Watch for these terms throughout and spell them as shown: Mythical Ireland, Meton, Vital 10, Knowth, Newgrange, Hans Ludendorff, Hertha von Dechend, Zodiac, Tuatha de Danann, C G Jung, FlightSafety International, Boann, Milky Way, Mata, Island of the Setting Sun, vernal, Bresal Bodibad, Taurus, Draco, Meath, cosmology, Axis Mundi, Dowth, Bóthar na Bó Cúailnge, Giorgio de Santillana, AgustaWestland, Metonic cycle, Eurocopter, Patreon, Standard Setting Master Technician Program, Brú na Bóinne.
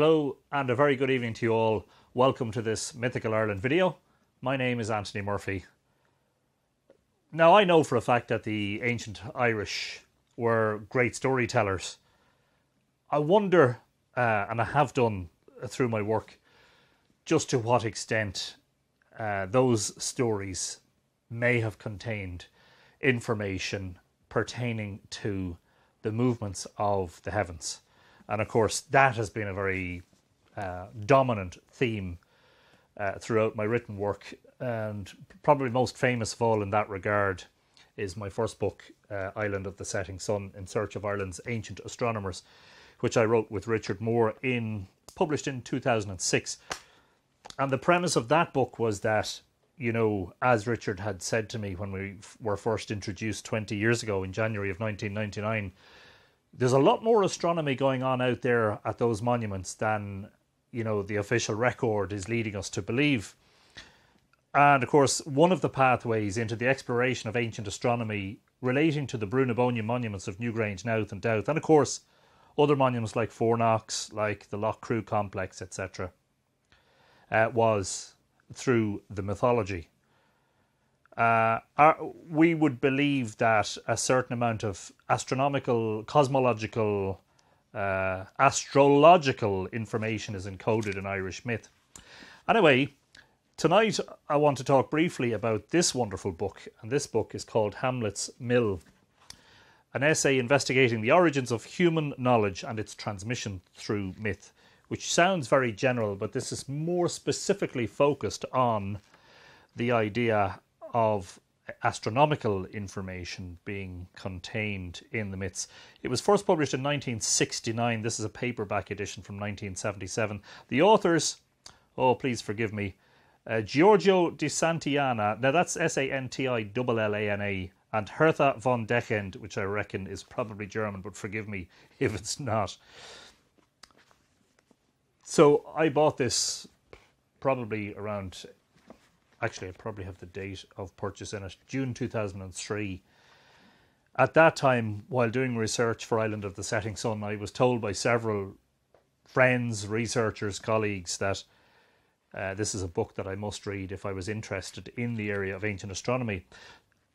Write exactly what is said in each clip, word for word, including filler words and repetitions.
Hello and a very good evening to you all. Welcome to this Mythical Ireland video. My name is Anthony Murphy. Now, I know for a fact that the ancient Irish were great storytellers. I wonder, uh, and I have done through my work, just to what extent uh, those stories may have contained information pertaining to the movements of the heavens. And of course, that has been a very uh, dominant theme uh, throughout my written work. And probably most famous of all in that regard is my first book, uh, Island of the Setting Sun, In Search of Ireland's Ancient Astronomers, which I wrote with Richard Moore, in published in two thousand six. And the premise of that book was that, you know, as Richard had said to me when we were first introduced twenty years ago in January of nineteen ninety-nine, there's a lot more astronomy going on out there at those monuments than, you know, the official record is leading us to believe. And, of course, one of the pathways into the exploration of ancient astronomy relating to the Brú na Bóinne monuments of Newgrange, Knowth and Dowth, and, of course, other monuments like Fornox, like the Loch Crew Complex, et cetera, uh, was through the mythology. Uh, our, we would believe that a certain amount of astronomical, cosmological, uh, astrological information is encoded in Irish myth. Anyway, tonight I want to talk briefly about this wonderful book, and this book is called Hamlet's Mill, an essay investigating the origins of human knowledge and its transmission through myth, which sounds very general, but this is more specifically focused on the idea of astronomical information being contained in the myths. It was first published in nineteen sixty-nine. This is a paperback edition from nineteen seventy-seven. The authors, oh, please forgive me, uh, Giorgio de Santillana, now that's S A N T I L L A N A, and Hertha von Dechend, which I reckon is probably German, but forgive me if it's not. So I bought this probably around... Actually, I probably have the date of purchase in it, June two thousand three. At that time, while doing research for Island of the Setting Sun, I was told by several friends, researchers, colleagues that uh, this is a book that I must read if I was interested in the area of ancient astronomy.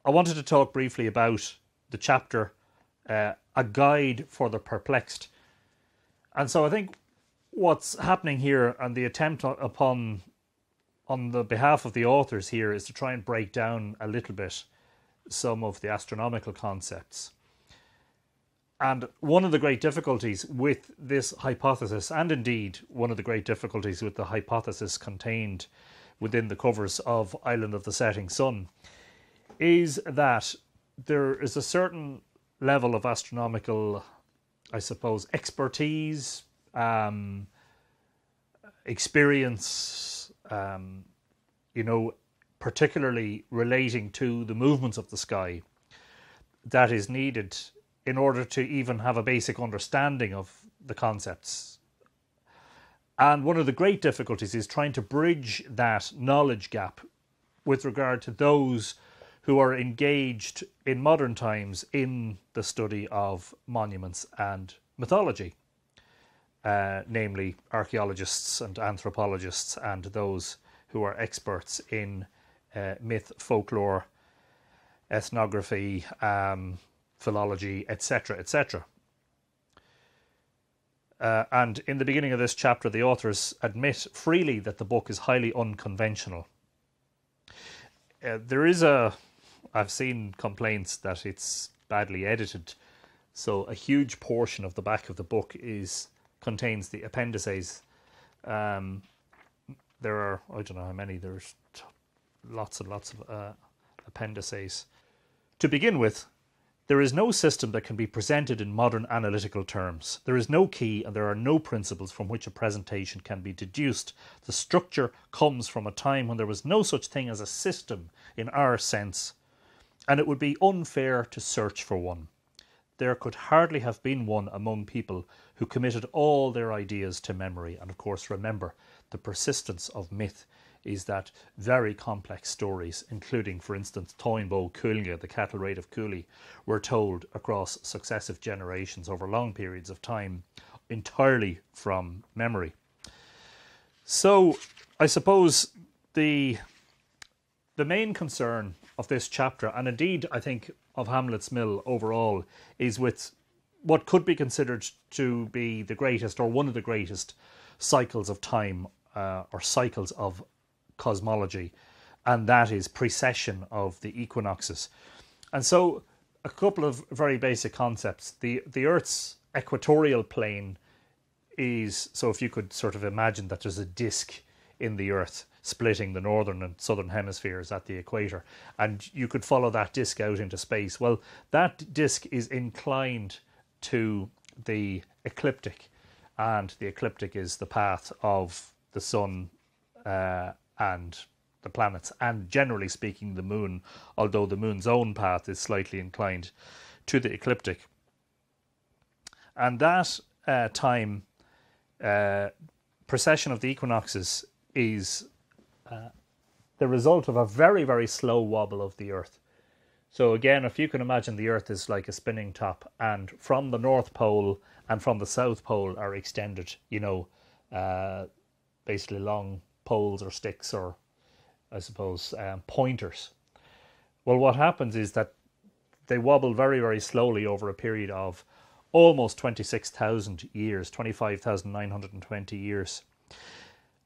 I wanted to talk briefly about the chapter, uh, A Guide for the Perplexed. And so I think what's happening here, and the attempt upon... on the behalf of the authors here, is to try and break down a little bit some of the astronomical concepts. And one of the great difficulties with this hypothesis, and indeed one of the great difficulties with the hypothesis contained within the covers of Island of the Setting Sun, is that there is a certain level of astronomical, I suppose, expertise, um, experience, Um, you know, particularly relating to the movements of the sky, that is needed in order to even have a basic understanding of the concepts. And one of the great difficulties is trying to bridge that knowledge gap with regard to those who are engaged in modern times in the study of monuments and mythology. Uh, namely archaeologists and anthropologists and those who are experts in uh, myth, folklore, ethnography, um, philology, et cetera, et cetera. Uh, and in the beginning of this chapter, the authors admit freely that the book is highly unconventional. Uh, there is a... I've seen complaints that it's badly edited, so a huge portion of the back of the book is... contains the appendices. Um, there are, I don't know how many, there's t lots and lots of uh, appendices. To begin with, there is no system that can be presented in modern analytical terms. There is no key and there are no principles from which a presentation can be deduced. The structure comes from a time when there was no such thing as a system in our sense, and it would be unfair to search for one. There could hardly have been one among people who committed all their ideas to memory. And of course, remember, the persistence of myth is that very complex stories, including, for instance, Táin Bó Cúailnge, the cattle raid of Cooley, were told across successive generations over long periods of time, entirely from memory. So I suppose the the main concern of this chapter, and indeed I think of Hamlet's Mill overall, is with what could be considered to be the greatest or one of the greatest cycles of time uh, or cycles of cosmology, and that is precession of the equinoxes. And so a couple of very basic concepts. The, the Earth's equatorial plane is, so if you could sort of imagine that there's a disk in the Earth splitting the northern and southern hemispheres at the equator, and you could follow that disk out into space. Well, that disk is inclined to the ecliptic, and the ecliptic is the path of the sun uh, and the planets, and generally speaking the moon, although the moon's own path is slightly inclined to the ecliptic. And that uh, time uh, precession of the equinoxes is uh, the result of a very, very slow wobble of the Earth. So again, if you can imagine, the Earth is like a spinning top, and from the North Pole and from the South Pole are extended, you know, uh, basically long poles or sticks or I suppose, um, pointers. Well, what happens is that they wobble very, very slowly over a period of almost twenty-six thousand years, twenty-five thousand nine hundred twenty years.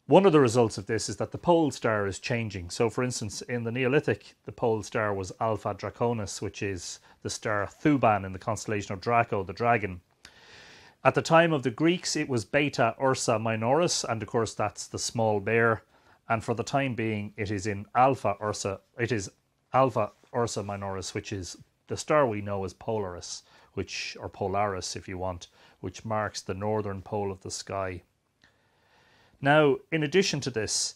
One of the results of this is that the pole star is changing. So, for instance, in the Neolithic, the pole star was Alpha Draconis, which is the star Thuban in the constellation of Draco, the dragon. At the time of the Greeks, it was Beta Ursa Minoris, and of course that's the small bear. And for the time being, it is in Alpha Ursa. It is Alpha Ursa Minoris, which is the star we know as Polaris, which or Polaris, if you want, which marks the northern pole of the sky. Now, in addition to this,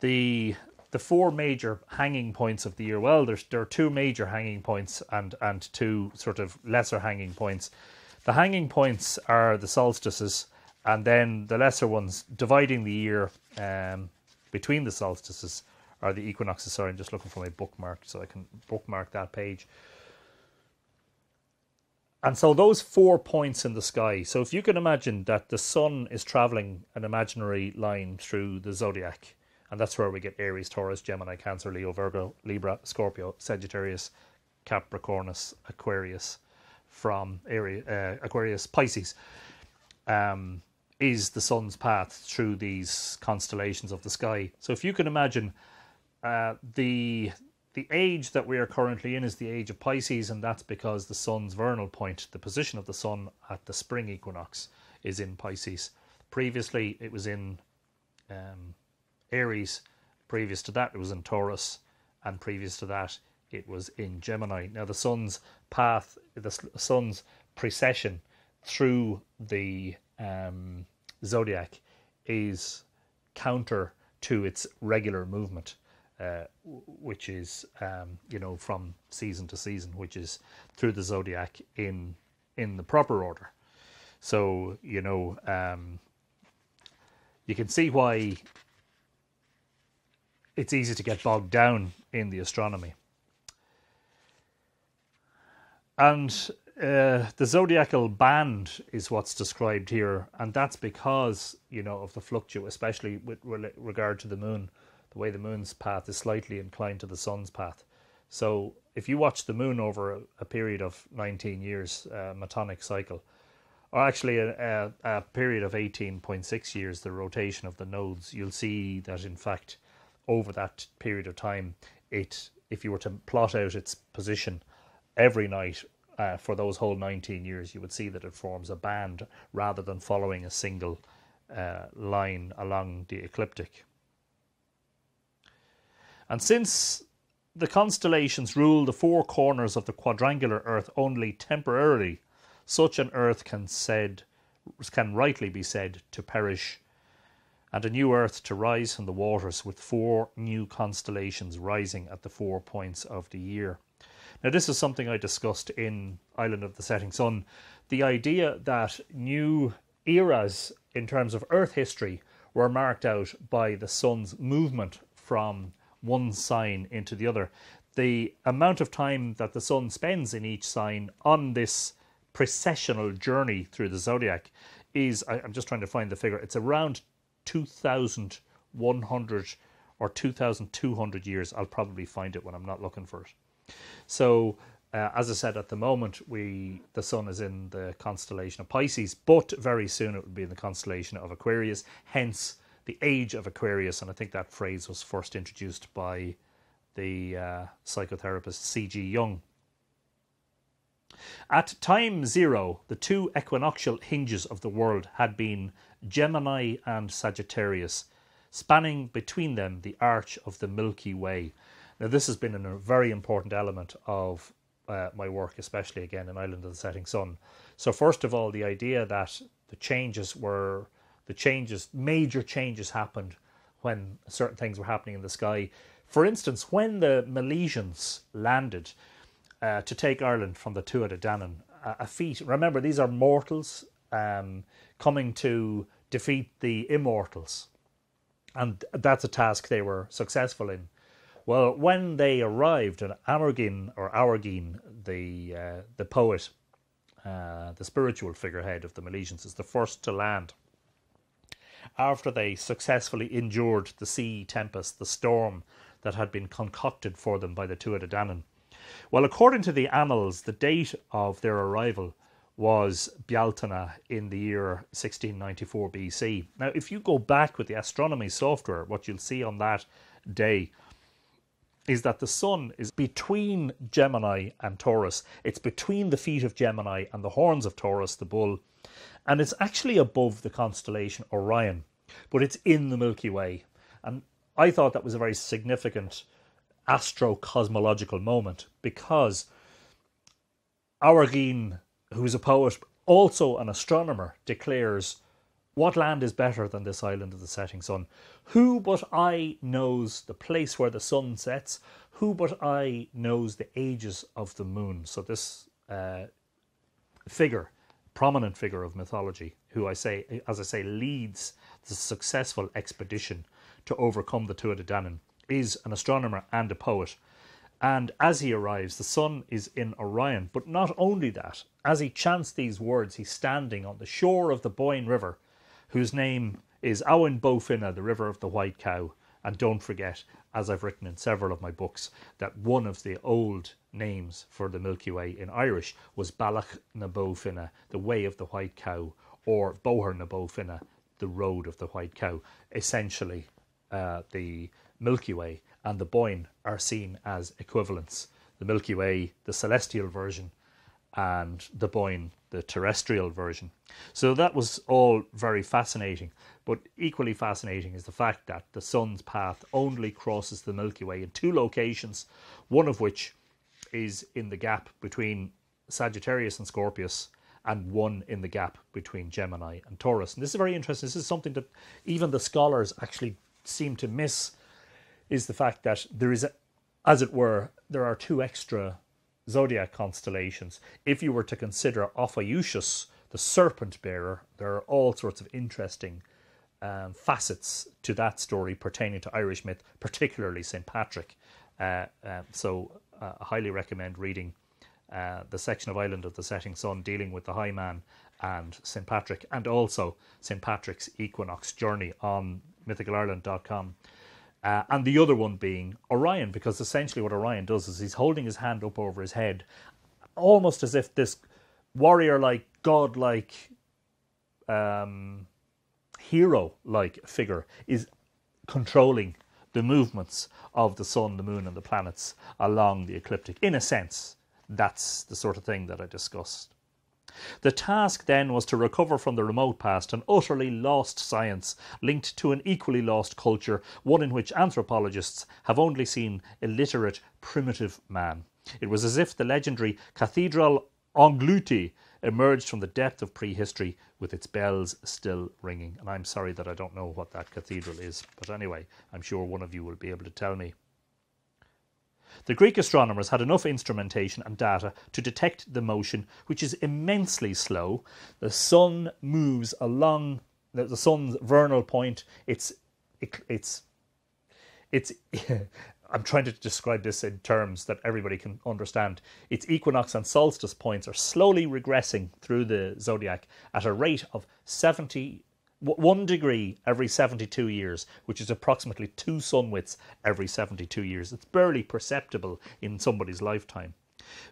the the four major hanging points of the year. Well, there's there are two major hanging points and and two sort of lesser hanging points. The hanging points are the solstices, and then the lesser ones dividing the year. Um, Between the solstices are the equinoxes. Sorry, I'm just looking for my bookmark so I can bookmark that page. And so those four points in the sky. So if you can imagine that the sun is traveling an imaginary line through the zodiac, and that's where we get Aries, Taurus, Gemini, Cancer, Leo, Virgo, Libra, Scorpio, Sagittarius, Capricornus, Aquarius from Aries, uh, Aquarius, Pisces. Um, is the sun's path through these constellations of the sky. So if you can imagine uh, the the age that we are currently in is the age of Pisces, and that's because the sun's vernal point, the position of the sun at the spring equinox, is in Pisces. Previously it was in um, Aries, previous to that it was in Taurus, and previous to that it was in Gemini. Now the sun's path, the sun's precession through the Um, zodiac is counter to its regular movement, uh, which is um, you know, from season to season, which is through the zodiac in in the proper order. So you know, um, you can see why it's easy to get bogged down in the astronomy. And Uh, the zodiacal band is what's described here, and that's because, you know, of the fluctuation, especially with regard to the moon, the way the moon's path is slightly inclined to the sun's path. So if you watch the moon over a, a period of nineteen years, uh, Metonic cycle, or actually a, a, a period of eighteen point six years, the rotation of the nodes, you'll see that in fact over that period of time, it, if you were to plot out its position every night, Uh, for those whole nineteen years, you would see that it forms a band rather than following a single uh, line along the ecliptic. And since the constellations rule the four corners of the quadrangular Earth only temporarily, such an Earth can said can rightly be said to perish, and a new Earth to rise from the waters, with four new constellations rising at the four points of the year. Now, this is something I discussed in Island of the Setting Sun, the idea that new eras in terms of Earth history were marked out by the sun's movement from one sign into the other. The amount of time that the sun spends in each sign on this precessional journey through the zodiac is, I, I'm just trying to find the figure, it's around two thousand one hundred or two thousand two hundred years. I'll probably find it when I'm not looking for it. So uh, as I said, at the moment we the sun is in the constellation of Pisces, but very soon it would be in the constellation of Aquarius, hence the age of Aquarius. And I think that phrase was first introduced by the uh, psychotherapist C G Jung. At time zero, the two equinoctial hinges of the world had been Gemini and Sagittarius, spanning between them the arch of the Milky Way. Now, this has been a very important element of uh, my work, especially again in Island of the Setting Sun. So first of all, the idea that the changes were, the changes, major changes happened when certain things were happening in the sky. For instance, when the Milesians landed uh, to take Ireland from the Tuatha de Danann, a, a feat, remember these are mortals um, coming to defeat the immortals. And that's a task they were successful in. Well, when they arrived at Amergin, or Amergin, the uh, the poet, uh, the spiritual figurehead of the Milesians, is the first to land. After they successfully endured the sea tempest, the storm that had been concocted for them by the Tuatha De Danann. Well, according to the annals, the date of their arrival was Bealtaine in the year sixteen ninety-four B C. Now, if you go back with the astronomy software, what you'll see on that day is that the sun is between Gemini and Taurus. It's between the feet of Gemini and the horns of Taurus, the bull, and it's actually above the constellation Orion, but it's in the Milky Way. And I thought that was a very significant astro-cosmological moment, because Amergin, who is a poet, also an astronomer, declares, what land is better than this island of the setting sun? Who but I knows the place where the sun sets? Who but I knows the ages of the moon? So this uh, figure, prominent figure of mythology, who I say, as I say, leads the successful expedition to overcome the Tuatha De Danann, is an astronomer and a poet. And as he arrives, the sun is in Orion. But not only that, as he chants these words, he's standing on the shore of the Boyne River, whose name is Áin Bó Cúailnge, the river of the white cow. And don't forget, as I've written in several of my books, that one of the old names for the Milky Way in Irish was Ballach na Bó Cúailnge, the way of the white cow, or Bóthar na Bó Cúailnge, the road of the white cow. Essentially, uh, the Milky Way and the Boyne are seen as equivalents. The Milky Way, the celestial version, and the Boyne, the terrestrial version. So that was all very fascinating. But equally fascinating is the fact that the sun's path only crosses the Milky Way in two locations, one of which is in the gap between Sagittarius and Scorpius, and one in the gap between Gemini and Taurus. And this is very interesting. This is something that even the scholars actually seem to miss, is the fact that there is, a, as it were, there are two extra zodiac constellations. If you were to consider Ophiuchus, the serpent bearer, there are all sorts of interesting um, facets to that story pertaining to Irish myth, particularly Saint Patrick. Uh, uh, so uh, I highly recommend reading uh, the section of Island of the Setting Sun dealing with the High Man and Saint Patrick, and also Saint Patrick's Equinox Journey on mythical ireland dot com. Uh, and the other one being Orion, because essentially what Orion does is he's holding his hand up over his head, almost as if this warrior-like, god-like, um, hero-like figure is controlling the movements of the sun, the moon and the planets along the ecliptic. In a sense, that's the sort of thing that I discussed. The task then was to recover from the remote past an utterly lost science linked to an equally lost culture, one in which anthropologists have only seen illiterate, primitive man. It was as if the legendary Cathedral Angluti emerged from the depth of prehistory with its bells still ringing. And I'm sorry that I don't know what that cathedral is, but anyway, I'm sure one of you will be able to tell me. The Greek astronomers had enough instrumentation and data to detect the motion, which is immensely slow. The sun moves along the sun's vernal point. It's, it, it's, it's I'm trying to describe this in terms that everybody can understand. Its equinox and solstice points are slowly regressing through the zodiac at a rate of seventy, one degree every seventy-two years, which is approximately two sun widths every seventy-two years. It's barely perceptible in somebody's lifetime.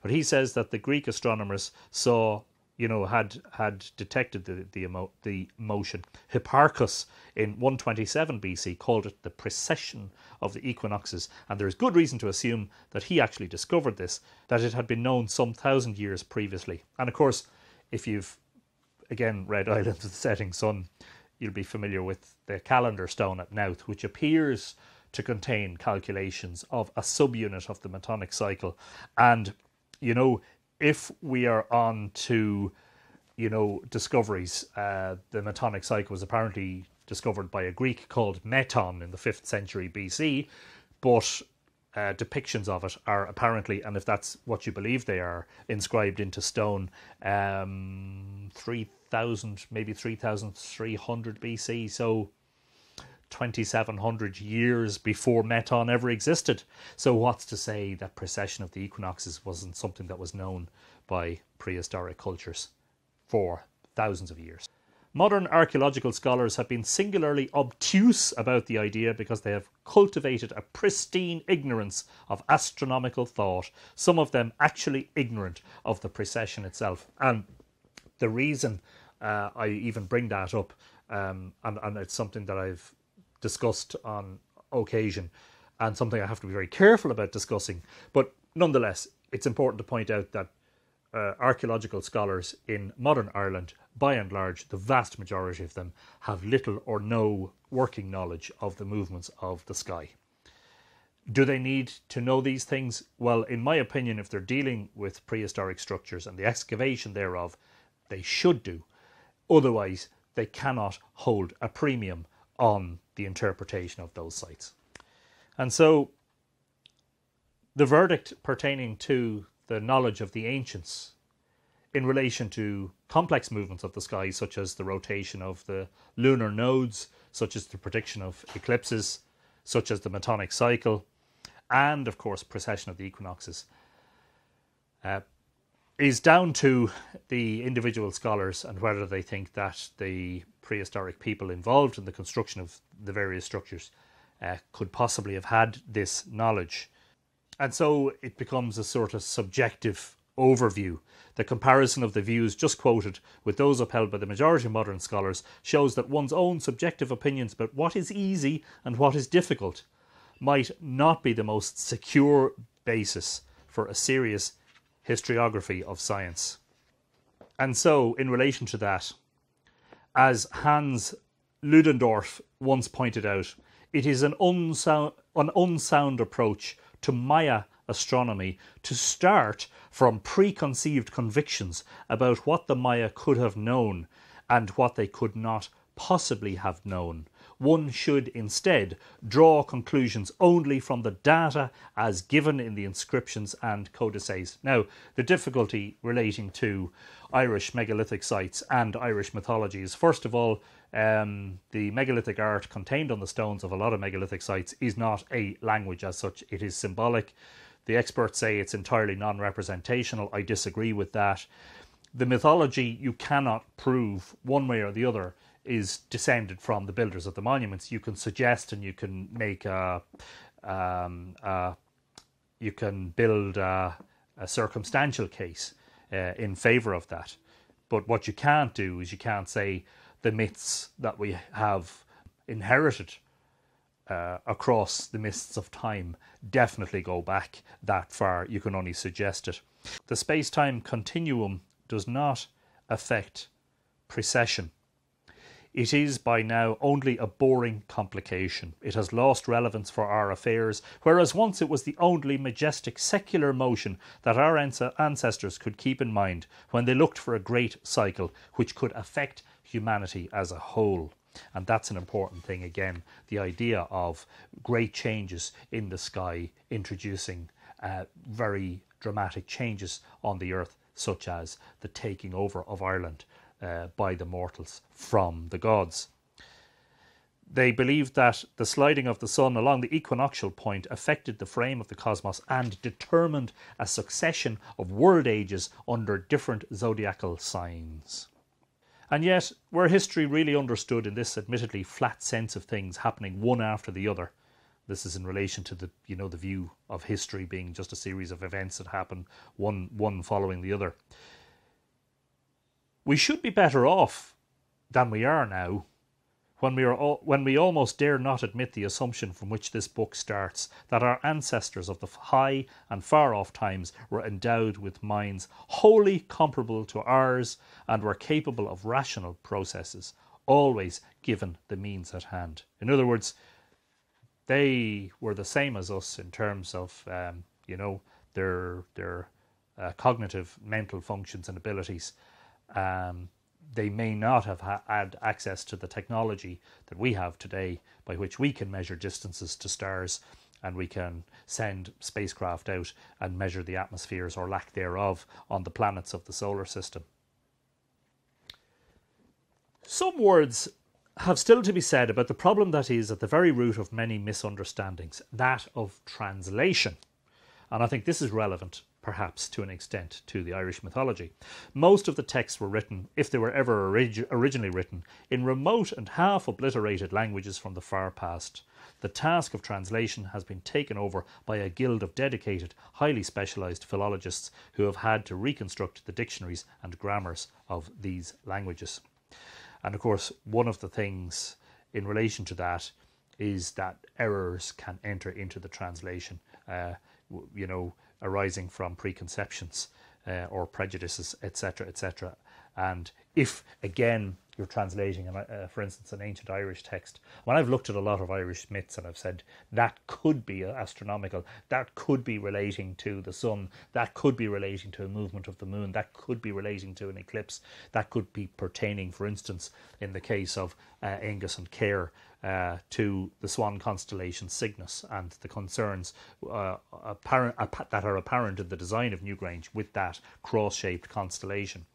But he says that the Greek astronomers saw, you know, had had detected the the, emo the motion. Hipparchus in one twenty-seven B C called it the precession of the equinoxes, and there is good reason to assume that he actually discovered this, that it had been known some thousand years previously. And of course, if you've again read Island of the Setting Sun, you'll be familiar with the calendar stone at Knowth, which appears to contain calculations of a subunit of the Metonic cycle. And, you know, if we are on to, you know, discoveries, uh, the Metonic cycle was apparently discovered by a Greek called Meton in the fifth century B C, but uh, depictions of it are apparently, and if that's what you believe they are, inscribed into stone um, three thousand, maybe three thousand three hundred B C, so twenty-seven hundred years before Meton ever existed. So what's to say that precession of the equinoxes wasn't something that was known by prehistoric cultures for thousands of years? Modern archaeological scholars have been singularly obtuse about the idea because they have cultivated a pristine ignorance of astronomical thought, some of them actually ignorant of the precession itself. And the reason uh, I even bring that up, um, and, and it's something that I've discussed on occasion and something I have to be very careful about discussing, but nonetheless it's important to point out that uh, archaeological scholars in modern Ireland, by and large the vast majority of them, have little or no working knowledge of the movements of the sky. Do they need to know these things? Well, in my opinion, if they're dealing with prehistoric structures and the excavation thereof, they should do. Otherwise they cannot hold a premium on the interpretation of those sites. And so the verdict pertaining to the knowledge of the ancients in relation to complex movements of the sky, such as the rotation of the lunar nodes, such as the prediction of eclipses, such as the Metonic cycle, and of course precession of the equinoxes, uh, is down to the individual scholars and whether they think that the prehistoric people involved in the construction of the various structures uh, could possibly have had this knowledge. And so it becomes a sort of subjective overview. The comparison of the views just quoted with those upheld by the majority of modern scholars shows that one's own subjective opinions about what is easy and what is difficult might not be the most secure basis for a serious historiography of science. And so, in relation to that, as Hans Ludendorff once pointed out, it is an unsound, an unsound approach to Maya astronomy to start from preconceived convictions about what the Maya could have known and what they could not possibly have known. One should instead draw conclusions only from the data as given in the inscriptions and codices. Now, the difficulty relating to Irish megalithic sites and Irish mythology is, first of all, um, the megalithic art contained on the stones of a lot of megalithic sites is not a language as such. It is symbolic. The experts say it's entirely non-representational. I disagree with that. The mythology you cannot prove one way or the other is descended from the builders of the monuments. You can suggest and you can make a, um, a you can build a, a circumstantial case uh, in favour of that. But what you can't do is you can't say the myths that we have inherited uh, across the mists of time definitely go back that far. You can only suggest it. The space-time continuum does not affect precession. It is by now only a boring complication. It has lost relevance for our affairs, whereas once it was the only majestic secular motion that our ancestors could keep in mind when they looked for a great cycle which could affect humanity as a whole. And that's an important thing again, the idea of great changes in the sky introducing uh, very dramatic changes on the earth, such as the taking over of Ireland Uh, by the mortals from the gods. they believed that the sliding of the sun along the equinoctial point affected the frame of the cosmos and determined a succession of world ages under different zodiacal signs. And yet, where history really understood in this admittedly flat sense of things happening one after the other, this is in relation to the, you know, the view of history being just a series of events that happen one, one following the other, we should be better off than we are now when we, are all, when we almost dare not admit the assumption from which this book starts, that our ancestors of the high and far-off times were endowed with minds wholly comparable to ours and were capable of rational processes, always given the means at hand. In other words, they were the same as us in terms of, um, you know, their, their uh, cognitive, mental functions and abilities. Um, They may not have had access to the technology that we have today, by which we can measure distances to stars and we can send spacecraft out and measure the atmospheres or lack thereof on the planets of the solar system. Some words have still to be said about the problem that is at the very root of many misunderstandings, that of translation. And I think this is relevant, perhaps to an extent, to the Irish mythology. Most of the texts were written, if they were ever orig- originally written, in remote and half-obliterated languages from the far past. The task of translation has been taken over by a guild of dedicated, highly specialised philologists who have had to reconstruct the dictionaries and grammars of these languages. And of course, one of the things in relation to that is that errors can enter into the translation, uh, you know, arising from preconceptions uh, or prejudices, etc., et cetera. And if, again, you're translating, uh, for instance, an ancient Irish text, when I've looked at a lot of Irish myths and I've said, that could be astronomical, that could be relating to the sun, that could be relating to a movement of the moon, that could be relating to an eclipse, that could be pertaining, for instance, in the case of uh, Angus and Caer, Uh, to the swan constellation Cygnus and the concerns uh, apparent, appa that are apparent in the design of Newgrange with that cross-shaped constellation.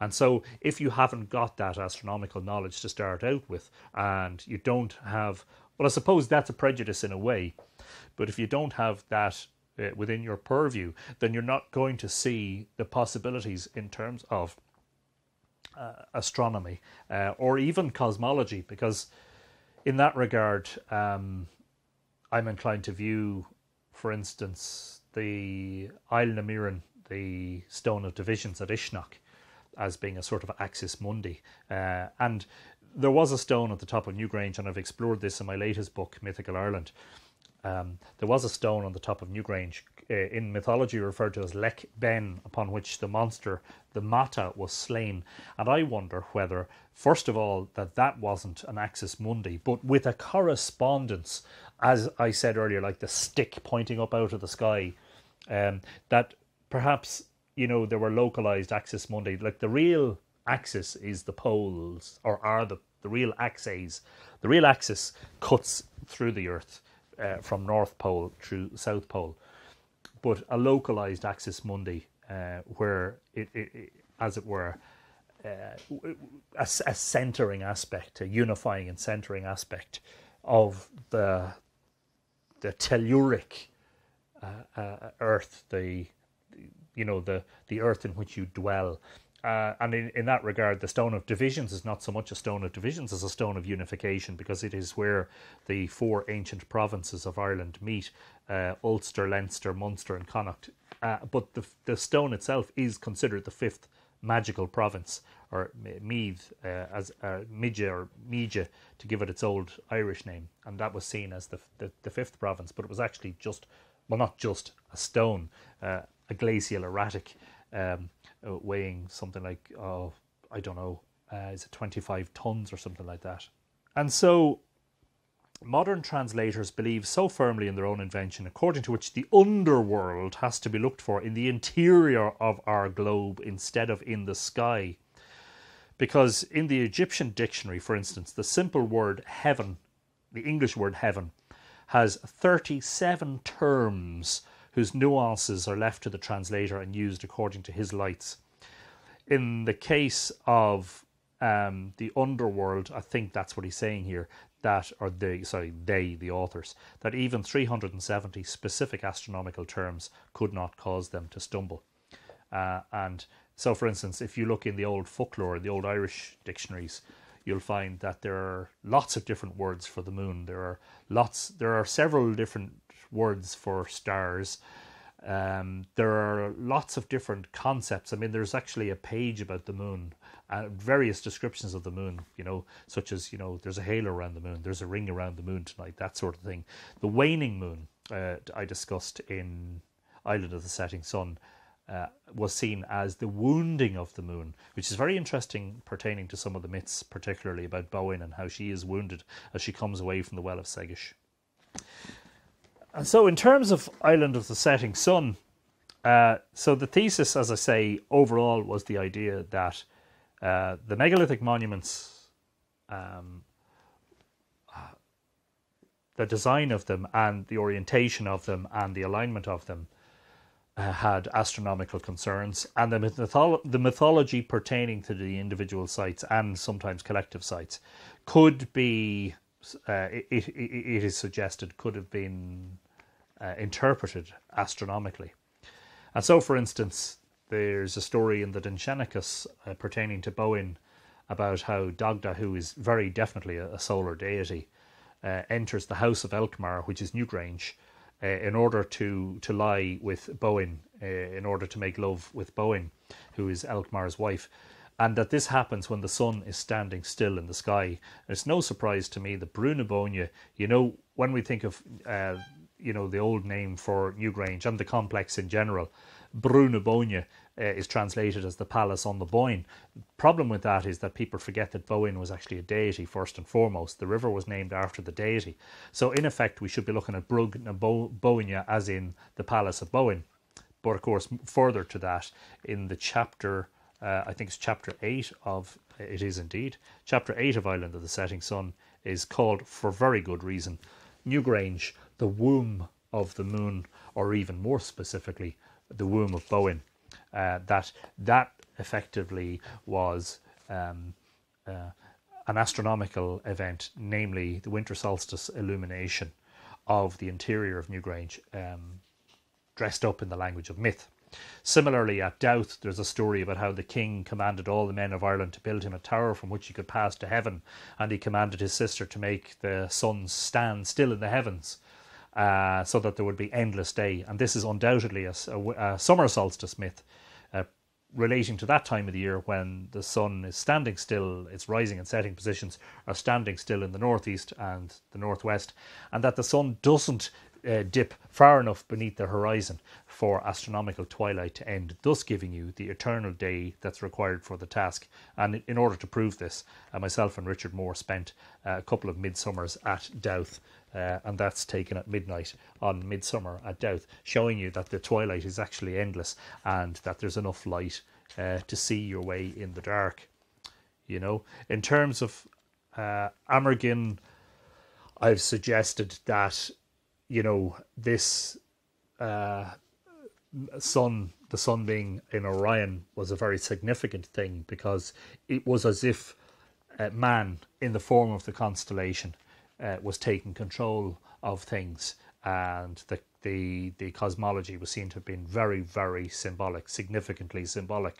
And so if you haven't got that astronomical knowledge to start out with and you don't have, well, I suppose that's a prejudice in a way, but if you don't have that uh, within your purview, then you're not going to see the possibilities in terms of uh, astronomy uh, or even cosmology, because in that regard, um, I'm inclined to view, for instance, the Isle na Míreann, the Stone of Divisions at Uisneach, as being a sort of Axis Mundi. Uh, and there was a stone at the top of Newgrange, and I've explored this in my latest book, Mythical Ireland. Um, there was a stone on the top of Newgrange, uh, in mythology referred to as Lech Ben, upon which the monster, the Mata, was slain. And I wonder whether, first of all, that that wasn't an Axis Mundi, but with a correspondence, as I said earlier, like the stick pointing up out of the sky, um, that perhaps, you know, there were localised Axis Mundi. Like the real axis is the poles, or are the, the real axes. The real axis cuts through the earth. Uh, from North Pole through South Pole, but a localized Axis Mundi, uh, where it, it, it, as it were, uh, a, a centering aspect, a unifying and centering aspect of the the telluric uh, uh, Earth, the you know the the Earth in which you dwell. Uh, and in, in that regard, the Stone of Divisions is not so much a Stone of Divisions as a Stone of Unification, because it is where the four ancient provinces of Ireland meet, uh, Ulster, Leinster, Munster and Connacht. Uh, but the, the stone itself is considered the fifth magical province, or Meath, uh, as uh, Midge or Meath, to give it its old Irish name. And that was seen as the, the, the fifth province, but it was actually just, well, not just a stone, uh, a glacial erratic, um weighing something like, oh, I don't know, uh, is it twenty-five tons or something like that? And so modern translators believe so firmly in their own invention, according to which the underworld has to be looked for in the interior of our globe instead of in the sky. Because in the Egyptian dictionary, for instance, the simple word heaven, the English word heaven, has thirty-seven terms whose nuances are left to the translator and used according to his lights. In the case of um, the underworld, I think that's what he's saying here, that, or they, sorry, they, the authors, that even three hundred seventy specific astronomical terms could not cause them to stumble. Uh, and so, for instance, if you look in the old folklore, the old Irish dictionaries, you'll find that there are lots of different words for the moon. There are lots, there are several different words for stars. Um, there are lots of different concepts. I mean, there's actually a page about the moon and uh, various descriptions of the moon, you know, such as, you know, there's a halo around the moon, there's a ring around the moon tonight, that sort of thing. The waning moon, uh, I discussed in Island of the Setting Sun, Uh, was seen as the wounding of the moon, which is very interesting pertaining to some of the myths, particularly about Boann and how she is wounded as she comes away from the Well of Segish. And so in terms of Island of the Setting Sun, uh, so the thesis, as I say, overall was the idea that uh, the megalithic monuments, um, the design of them and the orientation of them and the alignment of them Uh, had astronomical concerns, and the, mytholo the mythology pertaining to the individual sites and sometimes collective sites could be, uh, it, it, it is suggested, could have been uh, interpreted astronomically. And so, for instance, there's a story in the Dinschenicus uh, pertaining to Boann about how Dagda, who is very definitely a, a solar deity, uh, enters the house of Elkmar, which is Newgrange, Uh, in order to, to lie with Boann, uh, in order to make love with Boann, who is Elkmar's wife, and that this happens when the sun is standing still in the sky. And it's no surprise to me that Brú na Bóinne, you know, when we think of, uh, you know, the old name for Newgrange and the complex in general, Brú na Bóinne uh, is translated as the palace on the Boyne. The problem with that is that people forget that Boann was actually a deity first and foremost. The river was named after the deity. So in effect, we should be looking at Brú na Bóinne as in the palace of Boann. But of course, further to that, in the chapter, uh, I think it's chapter eight of, it is indeed, chapter eight of Island of the Setting Sun is called, for very good reason, Newgrange, the womb of the moon, or even more specifically, the womb of Boann. Uh, that that effectively was um, uh, an astronomical event, namely the winter solstice illumination of the interior of Newgrange, um, dressed up in the language of myth. Similarly, at Dowth, there's a story about how the king commanded all the men of Ireland to build him a tower from which he could pass to heaven, and he commanded his sister to make the sun stand still in the heavens, Uh, so that there would be endless day. And this is undoubtedly a, a, a summer solstice myth uh, relating to that time of the year when the sun is standing still, its rising and setting positions are standing still in the northeast and the northwest, and that the sun doesn't uh, dip far enough beneath the horizon for astronomical twilight to end, thus giving you the eternal day that's required for the task. And in order to prove this, uh, myself and Richard Moore spent uh, a couple of midsummers at Dowth, Uh, and that's taken at midnight on midsummer at Dowth, showing you that the twilight is actually endless and that there's enough light uh, to see your way in the dark. You know, in terms of uh, Amergin, I've suggested that, you know, this uh, sun, the sun being in Orion, was a very significant thing because it was as if uh, man, in the form of the constellation, Uh, was taking control of things, and the, the the cosmology was seen to have been very, very symbolic, significantly symbolic.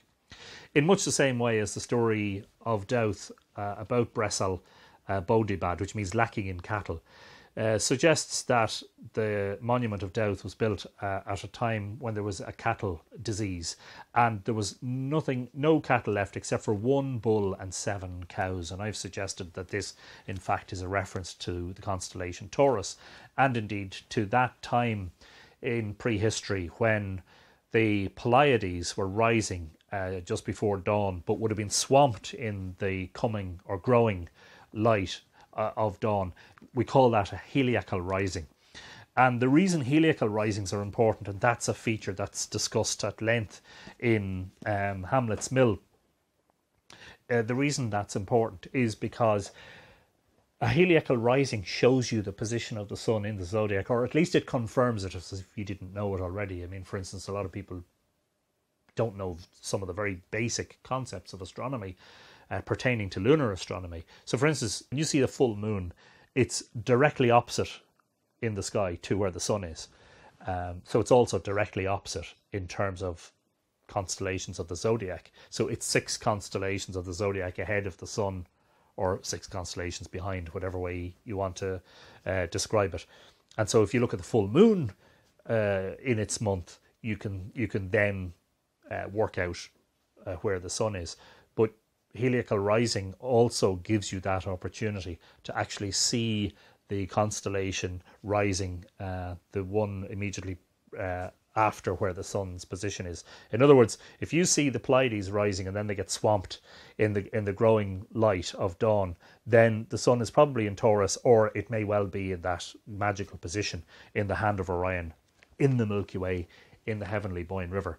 In much the same way as the story of Dowth uh, about Bresal uh, Bodibad, which means lacking in cattle, uh, suggests that the monument of Dowth was built uh, at a time when there was a cattle disease, and there was nothing, no cattle left except for one bull and seven cows. And I've suggested that this, in fact, is a reference to the constellation Taurus, and indeed to that time in prehistory when the Pleiades were rising uh, just before dawn, but would have been swamped in the coming or growing light uh, of dawn. We call that a heliacal rising. And the reason heliacal risings are important, and that's a feature that's discussed at length in um, Hamlet's Mill, uh, the reason that's important is because a heliacal rising shows you the position of the sun in the zodiac, or at least it confirms it as if you didn't know it already. I mean, for instance, a lot of people don't know some of the very basic concepts of astronomy uh, pertaining to lunar astronomy. So, for instance, when you see a full moon, it's directly opposite in the sky to where the sun is. Um, so it's also directly opposite in terms of constellations of the zodiac. So it's six constellations of the zodiac ahead of the sun, or six constellations behind, whatever way you want to uh, describe it. And so if you look at the full moon uh, in its month, you can you can then uh, work out uh, where the sun is. But heliacal rising also gives you that opportunity to actually see the constellation rising, uh, the one immediately uh, after where the sun's position is. In other words, if you see the Pleiades rising and then they get swamped in the in the growing light of dawn, then the sun is probably in Taurus, or it may well be in that magical position in the hand of Orion, in the Milky Way, in the heavenly Boyne River,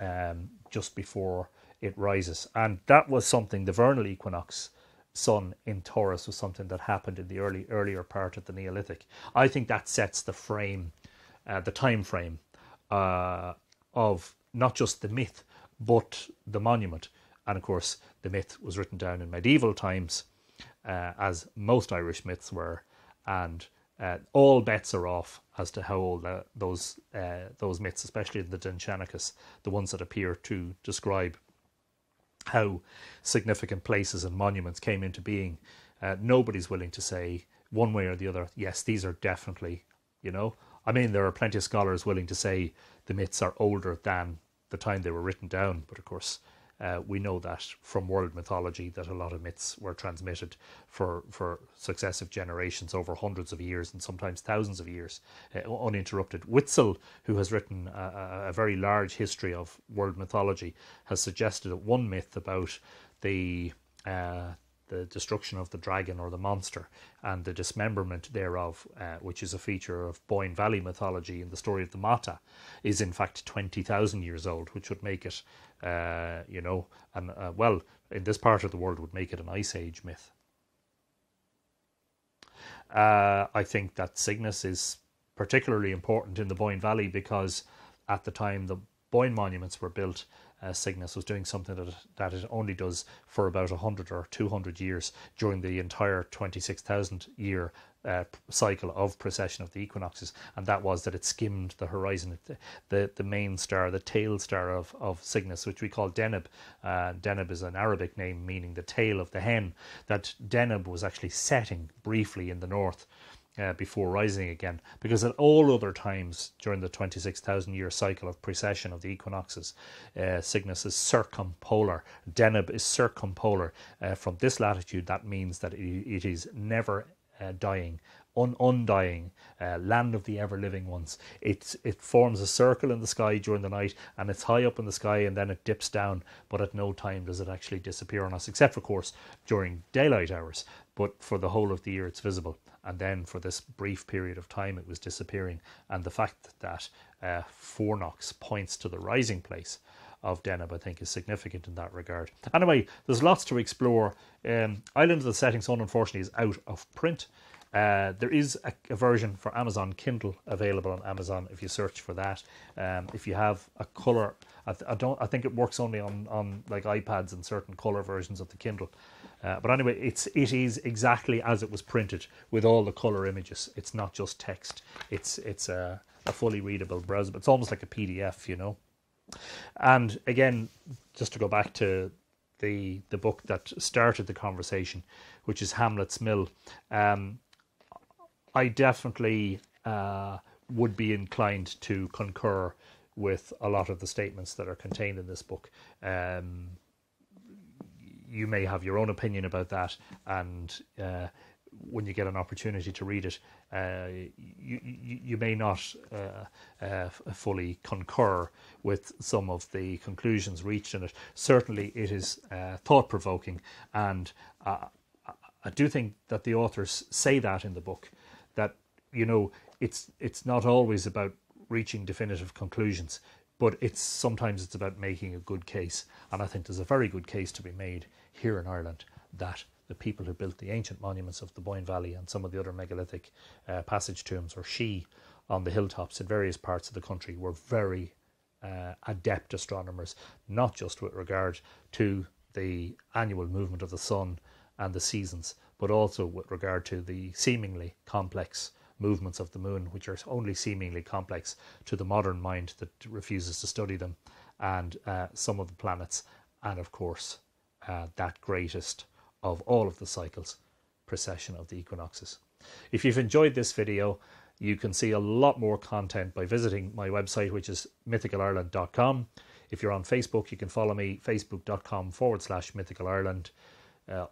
um, just before it rises. And that was something, the vernal equinox sun in Taurus was something that happened in the early earlier part of the Neolithic. I think that sets the frame, uh, the time frame, Uh, of not just the myth but the monument. And of course the myth was written down in medieval times, uh, as most Irish myths were, and uh, all bets are off as to how old uh, those uh, those myths, especially the Dinchanicus, the ones that appear to describe how significant places and monuments came into being. Uh, nobody's willing to say one way or the other, yes, these are definitely, you know, I mean, there are plenty of scholars willing to say the myths are older than the time they were written down. But of course, uh, we know that from world mythology that a lot of myths were transmitted for, for successive generations over hundreds of years and sometimes thousands of years, uh, uninterrupted. Witzel, who has written a, a very large history of world mythology, has suggested that one myth about the uh, the destruction of the dragon or the monster and the dismemberment thereof, uh, which is a feature of Boyne Valley mythology in the story of the Mata, is in fact twenty thousand years old, which would make it, uh, you know, and uh, well, in this part of the world would make it an Ice Age myth. Uh, I think that Cygnus is particularly important in the Boyne Valley because at the time the Boyne monuments were built, Uh, Cygnus was doing something that, that it only does for about one hundred or two hundred years during the entire twenty-six thousand year uh, cycle of precession of the equinoxes, and that was that it skimmed the horizon. The, the, the main star, the tail star of, of Cygnus, which we call Deneb, uh, Deneb is an Arabic name meaning the tail of the hen, that Deneb was actually setting briefly in the north Uh, before rising again, because at all other times during the twenty-six thousand year cycle of precession of the equinoxes, uh, Cygnus is circumpolar. Deneb is circumpolar. Uh, from this latitude, that means that it, it is never uh, dying, un undying, uh, land of the ever-living ones. It's, it forms a circle in the sky during the night, and it's high up in the sky, and then it dips down, but at no time does it actually disappear on us, except, of course, during daylight hours. But for the whole of the year, it's visible. And then for this brief period of time, it was disappearing. And the fact that uh, Fornox points to the rising place of Deneb, I think, is significant in that regard. Anyway, there's lots to explore. Um, Island of the Setting Sun, unfortunately, is out of print. Uh, there is a, a version for Amazon Kindle available on Amazon if you search for that. Um, if you have a colour, I, th I don't. I think it works only on on like iPads and certain colour versions of the Kindle. Uh, but anyway, it's it is exactly as it was printed with all the colour images. It's not just text. It's it's a, a fully readable browser. But it's almost like a P D F, you know. And again, just to go back to the the book that started the conversation, which is Hamlet's Mill. Um, I definitely uh, would be inclined to concur with a lot of the statements that are contained in this book. Um, you may have your own opinion about that, and uh, when you get an opportunity to read it, uh, you, you, you may not uh, uh, fully concur with some of the conclusions reached in it. Certainly it is uh, thought-provoking, and uh, I do think that the authors say that in the book, that, you know, it's it's not always about reaching definitive conclusions, but it's sometimes it's about making a good case. And I think there's a very good case to be made here in Ireland that the people who built the ancient monuments of the Boyne Valley and some of the other megalithic uh, passage tombs or she on the hilltops in various parts of the country were very uh, adept astronomers, not just with regard to the annual movement of the sun and the seasons, but also with regard to the seemingly complex movements of the moon, which are only seemingly complex to the modern mind that refuses to study them, and uh, some of the planets, and of course uh, that greatest of all of the cycles, precession of the equinoxes. If you've enjoyed this video, you can see a lot more content by visiting my website, which is mythical ireland dot com. If you're on Facebook, you can follow me, facebook dot com forward slash mythical ireland. Uh,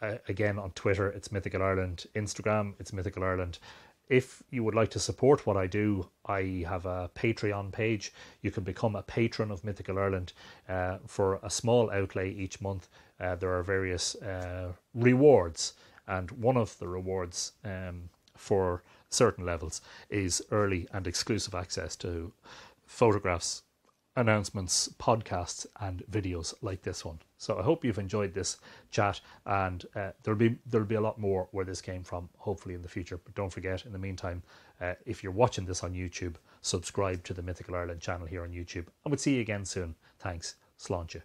uh, again, on Twitter, it's Mythical Ireland. Instagram, it's Mythical Ireland. If you would like to support what I do, I have a Patreon page. You can become a patron of Mythical Ireland uh, for a small outlay each month. Uh, there are various uh, rewards, and one of the rewards um, for certain levels is early and exclusive access to photographs, announcements, podcasts and videos like this one. So I hope you've enjoyed this chat, and uh, there'll be there'll be a lot more where this came from, hopefully, in the future. But don't forget, in the meantime, uh, if you're watching this on YouTube, subscribe to the Mythical Ireland channel here on YouTube, and we'll see you again soon. Thanks. Slán.